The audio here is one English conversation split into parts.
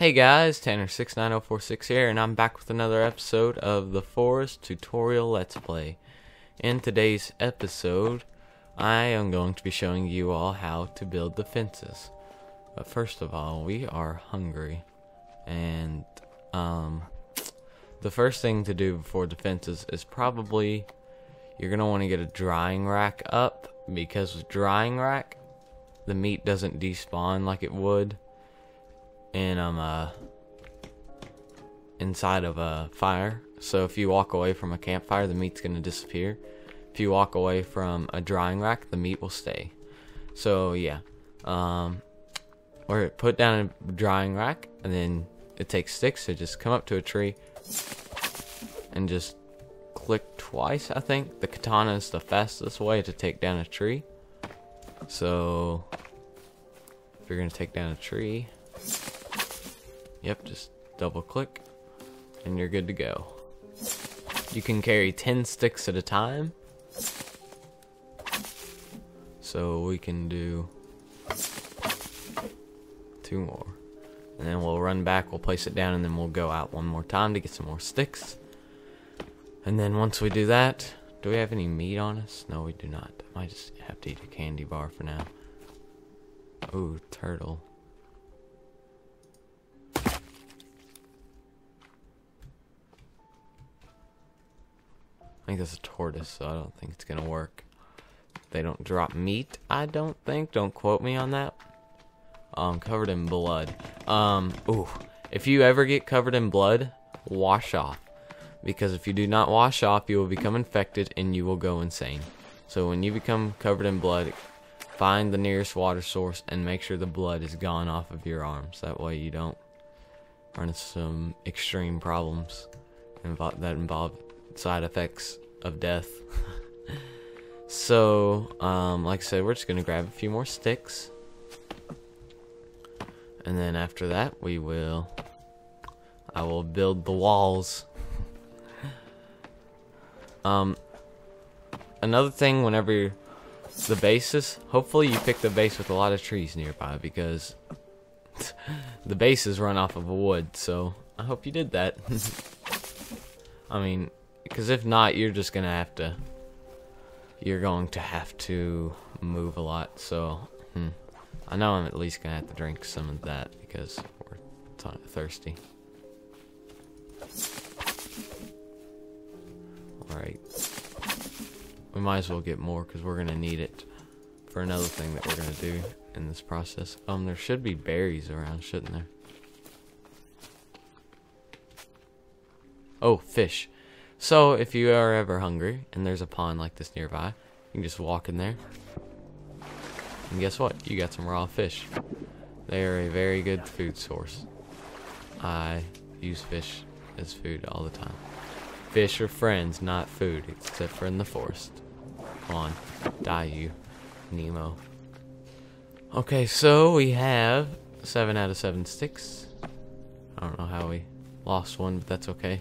Hey guys, Tanner69046 here, and I'm back with another episode of The Forest Tutorial Let's Play. In today's episode, I am going to be showing you all how to build the fences. But first of all, we are hungry. And, the first thing to do before the fences is probably, you're going to want to get a drying rack up, because with drying rack, the meat doesn't despawn like it would inside of a fire. So if you walk away from a campfire, the meat's gonna disappear. If you walk away from a drying rack, the meat will stay. So yeah, or put down a drying rack, and then it takes sticks. So just come up to a tree and just click twice. I think the katana is the fastest way to take down a tree. So if you're gonna take down a tree, yep, just double click and you're good to go. You can carry 10 sticks at a time, so we can do 2 more, and then we'll run back, we'll place it down, and then we'll go out one more time to get some more sticks. And then once we do that, do we have any meat on us? No, we do not. I might just have to eat a candy bar for now. Ooh, turtle. I think that's a tortoise, so I don't think it's gonna work. They don't drop meat, I don't think. Don't quote me on that. Covered in blood. Ooh, if you ever get covered in blood, wash off, because if you do not wash off, you will become infected and you will go insane. So when you become covered in blood, find the nearest water source and make sure the blood is gone off of your arms. That way you don't run into some extreme problems that involve side effects of death. So like I said, we're just gonna grab a few more sticks, and then after that I will build the walls. Another thing, whenever you're the bases, hopefully you pick the base with a lot of trees nearby, because the bases run off of wood. So I hope you did that. I mean, because if not, you're going to have to move a lot. So I know I'm at least gonna have to drink some of that, because we're thirsty. Alright, we might as well get more, because we're gonna need it for another thing that we're gonna do in this process. There should be berries around, shouldn't there? Oh, fish. So if you are ever hungry and there's a pond like this nearby, you can just walk in there, and guess what? You got some raw fish. They are a very good food source. I use fish as food all the time. Fish are friends, not food, except for in the forest. Come on, die, you Nemo. Okay, so we have 7 out of 7 sticks. I don't know how we lost one, but that's okay.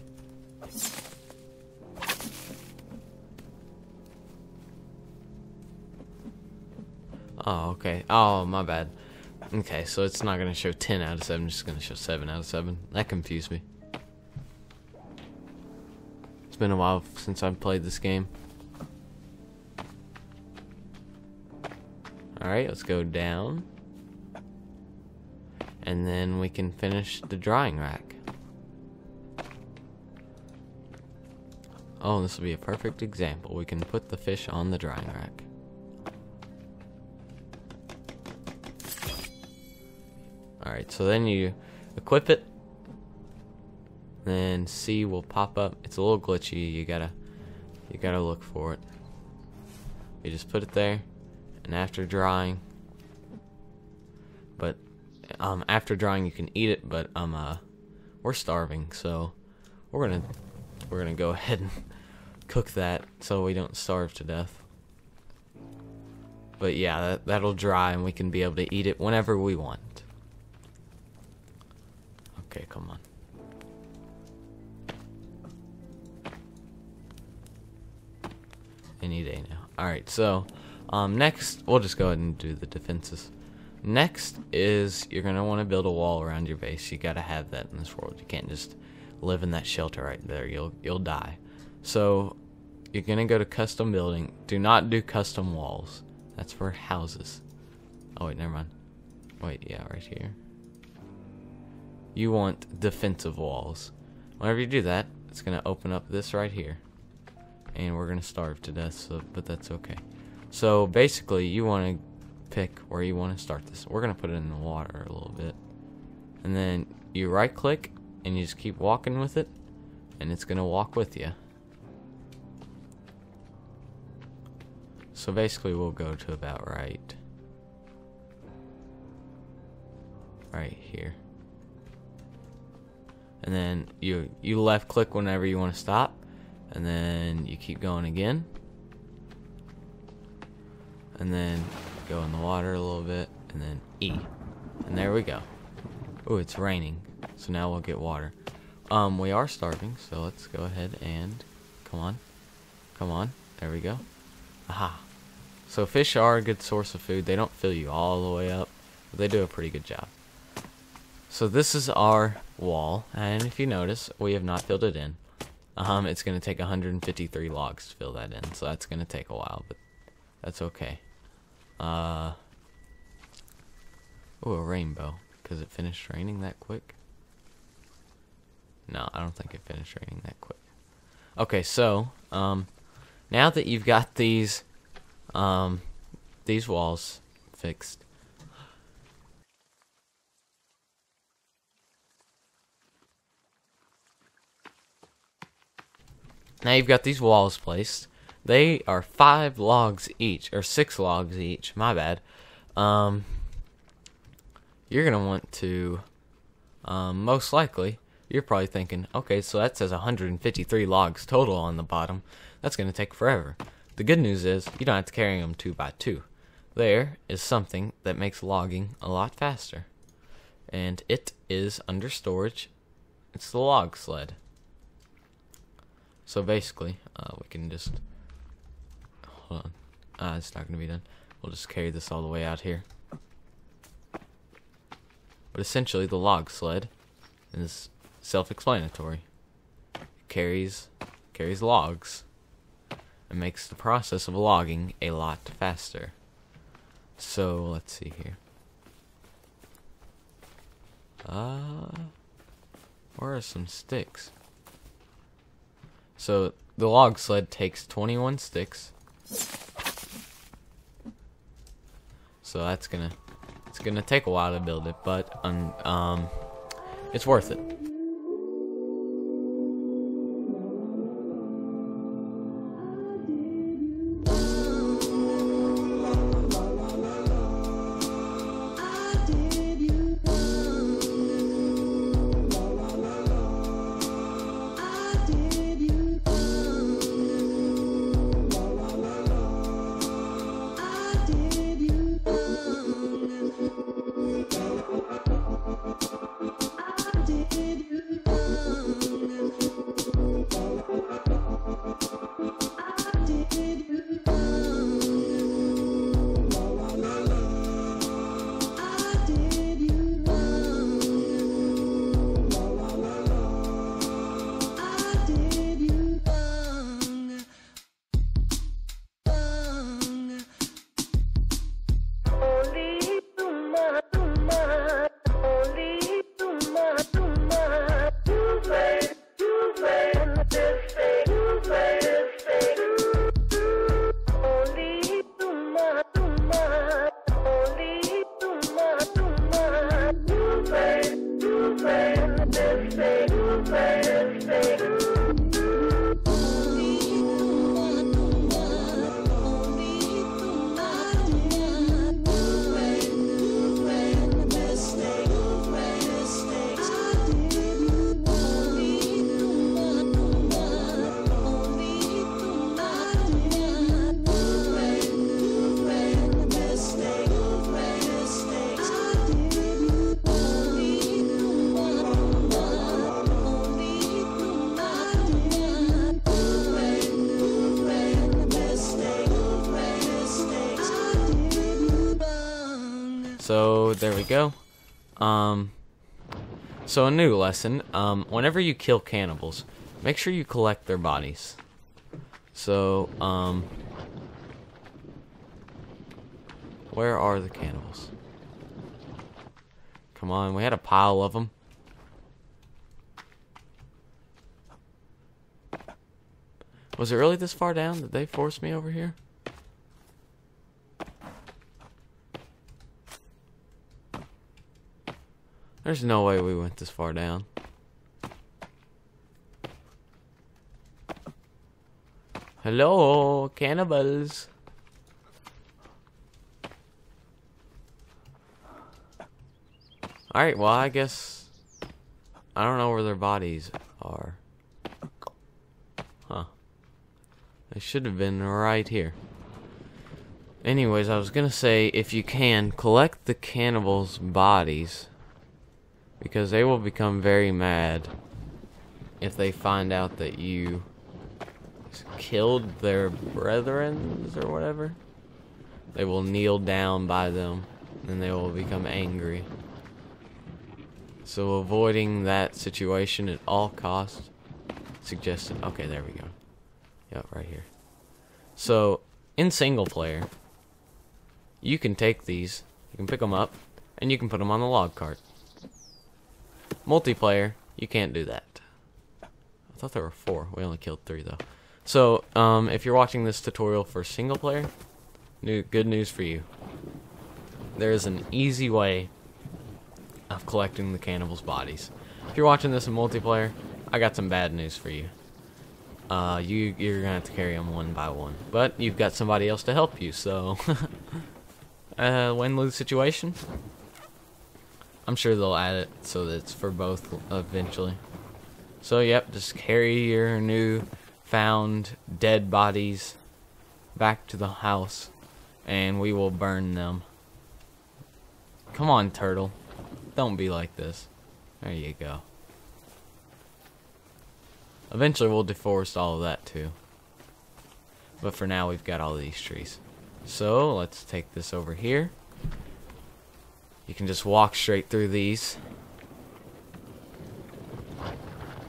Oh, okay. Oh, my bad. Okay, so it's not gonna show 10 out of 7, it's just gonna show 7 out of 7. That confused me. It's been a while since I've played this game. Alright, let's go down, and then we can finish the drying rack. Oh, this will be a perfect example. We can put the fish on the drying rack. Alright, so then you equip it, then C will pop up. It's a little glitchy, you gotta look for it. You just put it there, and after drying, but after drying you can eat it, but we're starving, so we're gonna go ahead and cook that so we don't starve to death. But yeah, that'll dry, and we can be able to eat it whenever we want. Okay, come on. Any day now. Alright, so next we'll just go ahead and do the defenses. Next is you're going to want to build a wall around your base. You got to have that in this world. You can't just live in that shelter right there. You'll die. So you're going to go to custom building. Do not do custom walls. That's for houses. Oh wait, never mind. Wait, yeah, right here. You want defensive walls. Whenever you do that, it's going to open up this right here. And we're going to starve to death, so, but that's okay. So basically, you want to pick where you want to start this. We're going to put it in the water a little bit. And then you right click and you just keep walking with it, and it's going to walk with you. So basically we'll go to about right here. And then you left click whenever you want to stop, and then you keep going again. And then go in the water a little bit, and then E. And there we go. Oh, it's raining, so now we'll get water. We are starving, so let's go ahead and come on. There we go. Aha. So fish are a good source of food. They don't fill you all the way up, but they do a pretty good job. So this is our wall, and if you notice, we have not filled it in. It's going to take 153 logs to fill that in, so that's going to take a while, but that's okay. Oh, a rainbow. Because it finished raining that quick? No, I don't think it finished raining that quick. Okay, so, now that you've got these walls fixed, they are 5 logs each, or 6 logs each, my bad. You're going to want to, most likely, you're probably thinking, okay, so that says 153 logs total on the bottom. That's going to take forever. The good news is you don't have to carry them 2 by 2. There is something that makes logging a lot faster. And it is under storage. It's the log sled. So basically, we can just... Hold on. It's not going to be done. We'll just carry this all the way out here. But essentially, the log sled is self-explanatory. It carries logs and makes the process of logging a lot faster. So, let's see here. Where are some sticks? So, the log sled takes 21 sticks. So, that's gonna... It's gonna take a while to build it, but it's worth it. there we go. So a new lesson, whenever you kill cannibals, make sure you collect their bodies. So, where are the cannibals? Come on, we had a pile of them. Was it really this far down? Did they force me over here? There's no way we went this far down. Hello, cannibals. Alright, well, I guess I don't know where their bodies are. Huh. They should have been right here. Anyways, I was gonna say, if you can, collect the cannibals' bodies, because they will become very mad if they find out that you killed their brethren or whatever. They will kneel down by them and they will become angry. So avoiding that situation at all costs suggested. Okay, there we go. Yep, right here. So in single player, you can take these, you can pick them up, and you can put them on the log cart. Multiplayer, you can't do that. I thought there were four. We only killed three, though. So, if you're watching this tutorial for single player, good news for you. There is an easy way of collecting the cannibals' bodies. If you're watching this in multiplayer, I got some bad news for you. You're going to have to carry them one by one. But you've got somebody else to help you, so... win-lose situation? I'm sure they'll add it so that it's for both eventually. So yep, just carry your new found dead bodies back to the house and we will burn them. Come on, turtle. Don't be like this. There you go. Eventually we'll deforest all of that too. But for now we've got all these trees. So let's take this over here. You can just walk straight through these.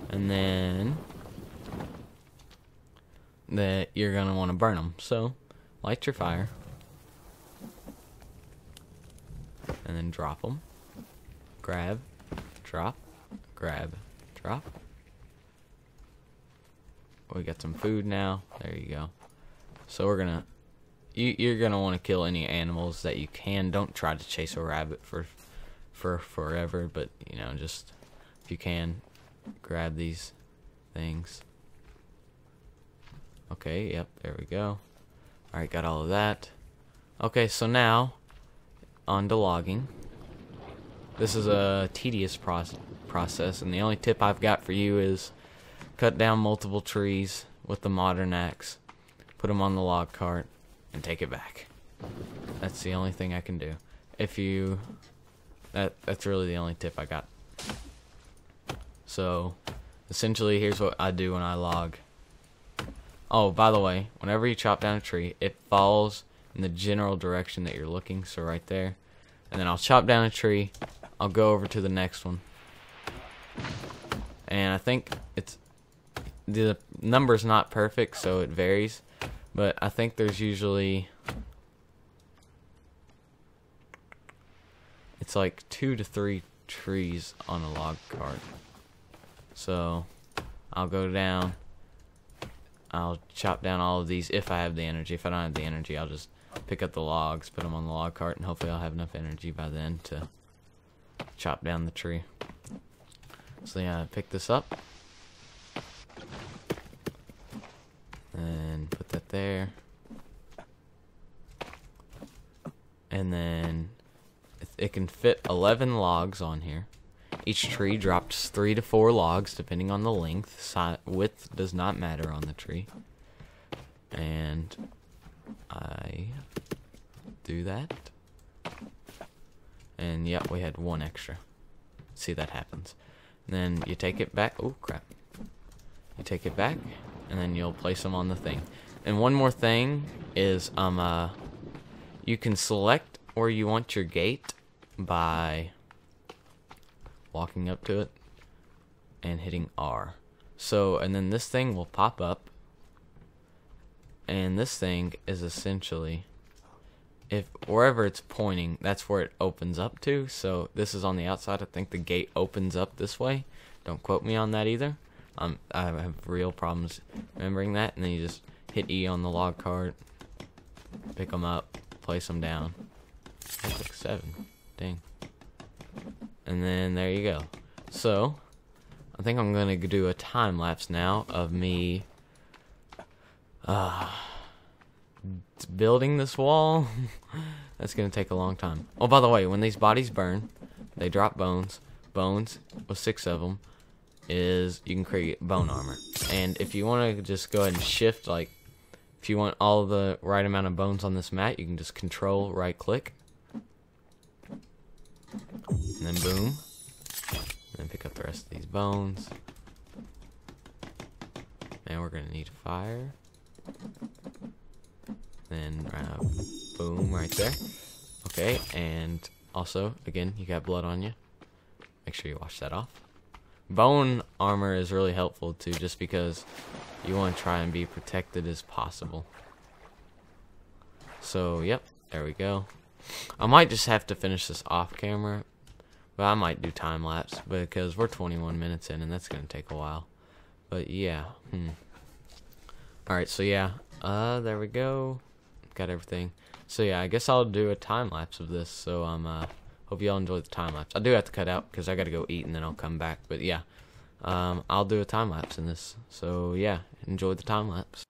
And then that you're going to want to burn them. So, light your fire. And then drop them. Grab, drop, grab, drop. We got some food now. There you go. So we're going to you're going to want to kill any animals that you can. Don't try to chase a rabbit for forever, but, you know, just, if you can, grab these things. Okay, yep, there we go. Alright, got all of that. Okay, so now, on to logging. This is a tedious process, and the only tip I've got for you is cut down multiple trees with the modern axe, put them on the log cart, and take it back. That's the only thing I can do. If you... That's really the only tip I got. So, essentially, here's what I do when I log. Oh, by the way, whenever you chop down a tree, it falls in the general direction that you're looking, so right there. And then I'll chop down a tree, I'll go over to the next one. And I think it's... the number's not perfect, so it varies. But I think there's usually, it's like 2 to 3 trees on a log cart. So I'll go down, I'll chop down all of these if I have the energy. If I don't have the energy, I'll just pick up the logs, put them on the log cart, and hopefully I'll have enough energy by then to chop down the tree. So yeah, I pick this up. And put that there. And then it can fit 11 logs on here. Each tree drops 3 to 4 logs depending on the length. Width does not matter on the tree. And I do that. And yep, we had 1 extra. See, that happens. And then you take it back. Oh, crap. You take it back. And then you'll place them on the thing. And one more thing is, you can select where you want your gate by walking up to it and hitting R. So, and then this thing will pop up, and this thing is essentially, if wherever it's pointing, that's where it opens up to. So this is on the outside. I think the gate opens up this way. Don't quote me on that either. I have real problems remembering that. And then you just hit E on the log cart, pick them up, place them down. That's like 7. Dang. And then there you go. So I think I'm gonna do a time lapse now of me building this wall. That's gonna take a long time. Oh, by the way, when these bodies burn, they drop bones. Bones with 6 of them is you can create bone armor. And if you want to just go ahead and shift, like if you want all the right amount of bones on this mat, you can just control right click, and then boom. And pick up the rest of these bones. And we're gonna need fire. Then boom, right there. Okay, and also again, you got blood on you. Make sure you wash that off. Bone armor is really helpful too, just because you want to try and be protected as possible. So yep, there we go. I might just have to finish this off camera. But I might do time lapse because we're 21 minutes in and that's gonna take a while. But yeah. Alright, so yeah. There we go. Got everything. So yeah, I guess I'll do a time lapse of this. So hope y'all enjoyed the time lapse. I do have to cut out because I gotta go eat and then I'll come back. But yeah. I'll do a time lapse in this. So yeah, enjoy the time lapse.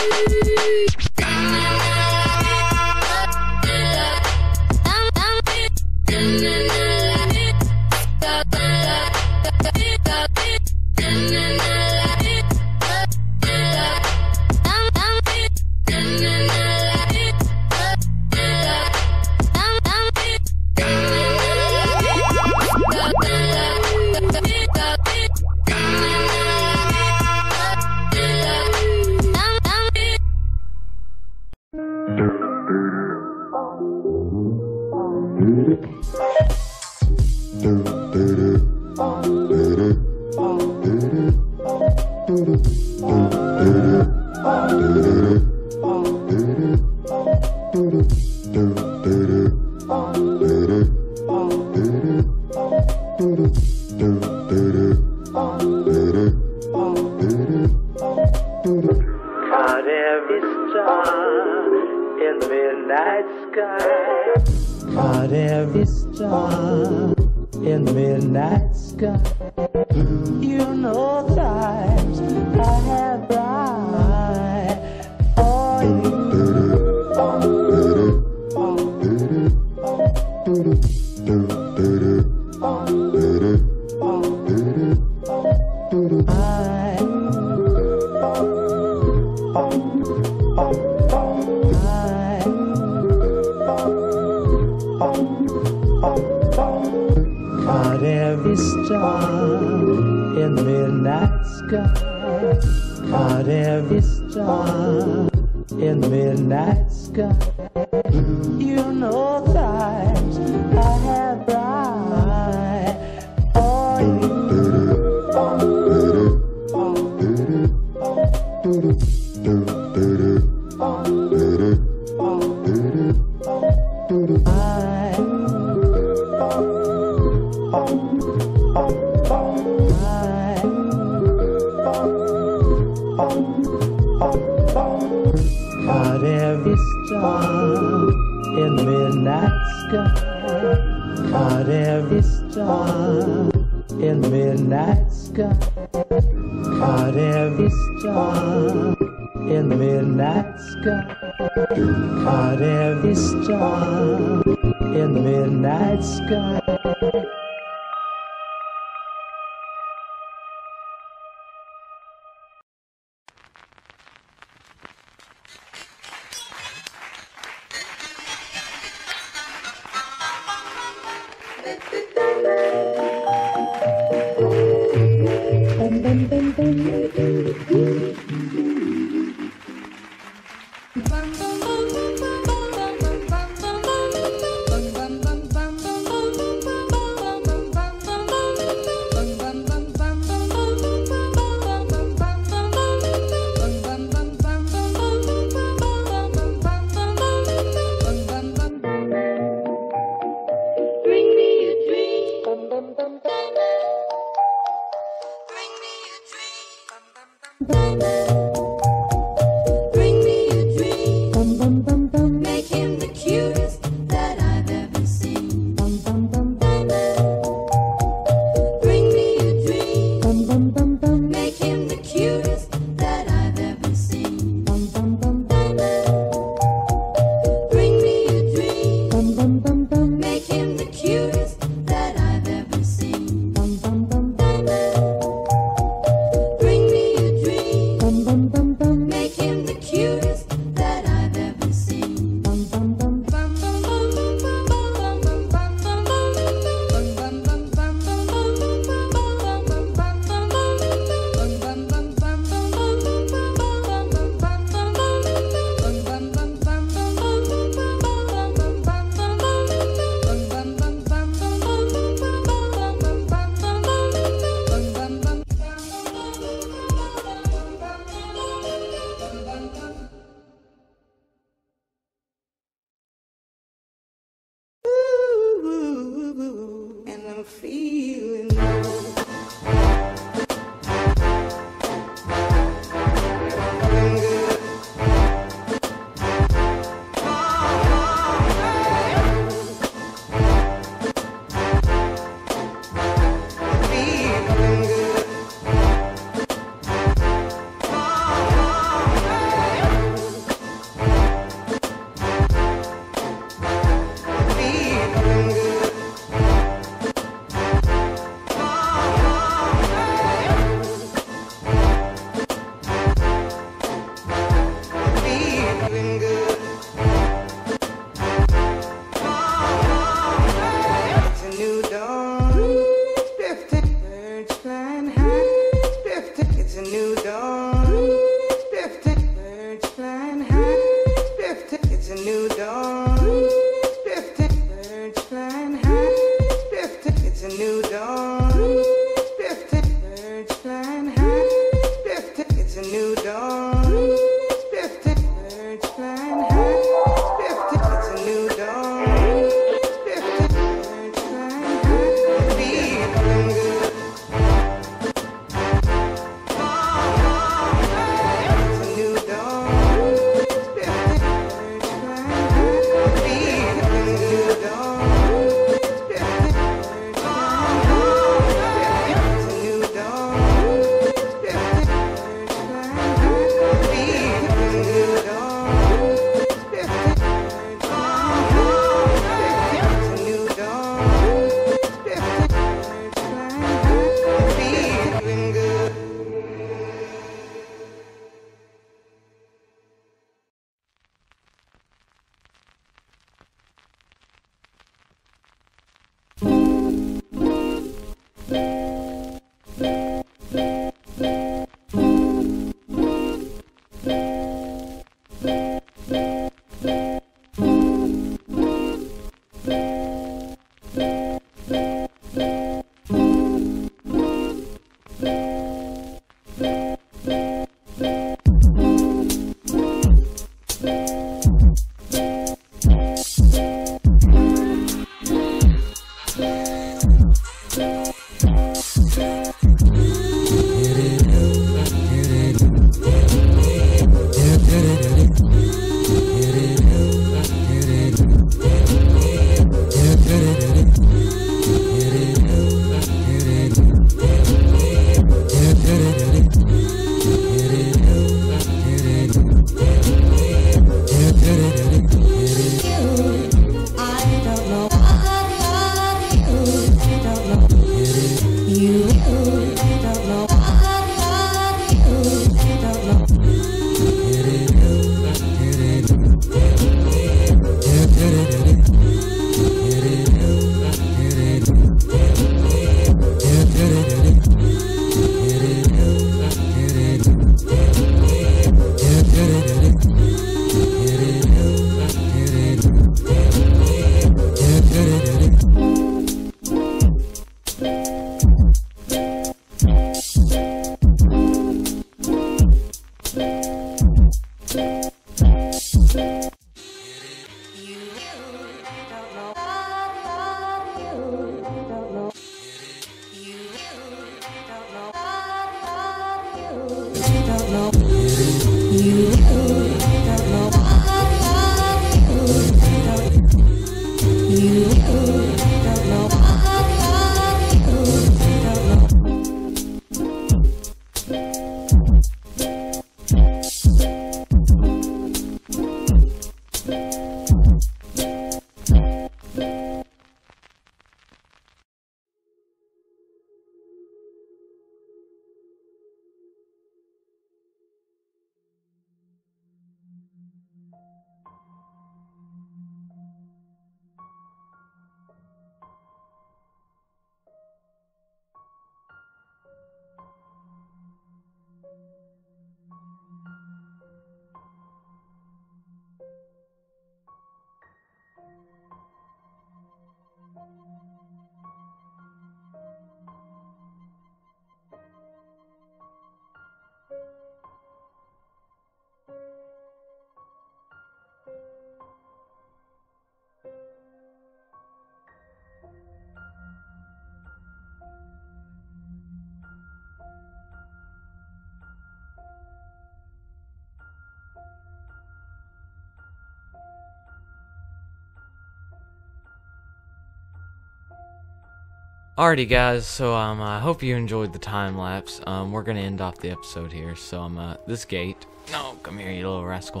Alrighty guys, so I hope you enjoyed the time lapse. We're gonna end off the episode here. So this gate. No, come here, you little rascal.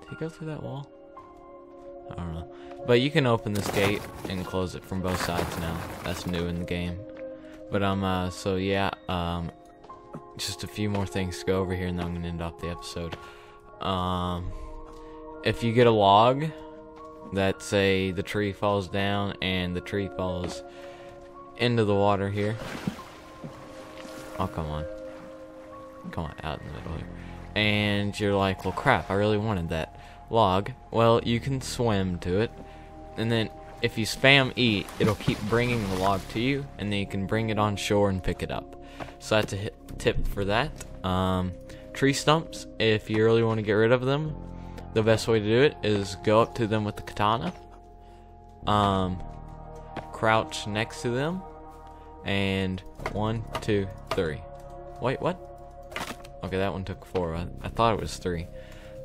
Did he go through that wall? I don't know. But you can open this gate and close it from both sides now. That's new in the game. But so yeah, just a few more things to go over here, and then I'm gonna end off the episode. If you get a log that say the tree falls down, and the tree falls into the water here. Oh, come on. Come on, out in the middle here. And you're like, well, crap, I really wanted that log. Well, you can swim to it. And then if you spam E, it'll keep bringing the log to you. And then you can bring it on shore and pick it up. So that's a tip for that. Tree stumps, if you really want to get rid of them, the best way to do it is go up to them with the katana. Crouch next to them, and 1, 2, 3. Wait, what? Okay, that one took 4. I thought it was 3,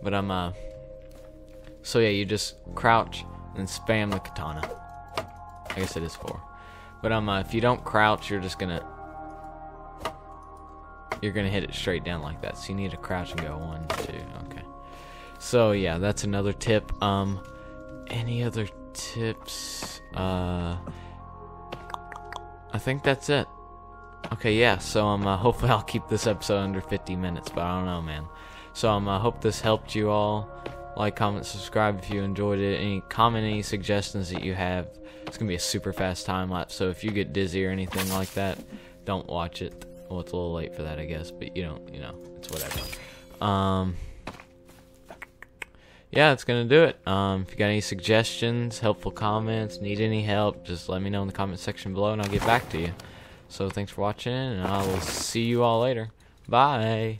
but I'm so yeah, you just crouch and spam the katana. I guess it is 4, but if you don't crouch, you're just gonna hit it straight down like that. So you need to crouch and go 1, 2. Okay. So yeah, that's another tip. Any other tips? I think that's it. Okay, yeah, so hopefully I'll keep this episode under 50 minutes, but I don't know, man. So I hope this helped you all. Like, comment, subscribe if you enjoyed it. Any suggestions that you have. It's gonna be a super fast time lapse, so if you get dizzy or anything like that, don't watch it. Well, it's a little late for that, I guess, but you don't, you know, it's whatever. Yeah, that's gonna do it. If you got any suggestions, helpful comments, need any help, just let me know in the comment section below and I'll get back to you. So thanks for watching, and I will see you all later. Bye!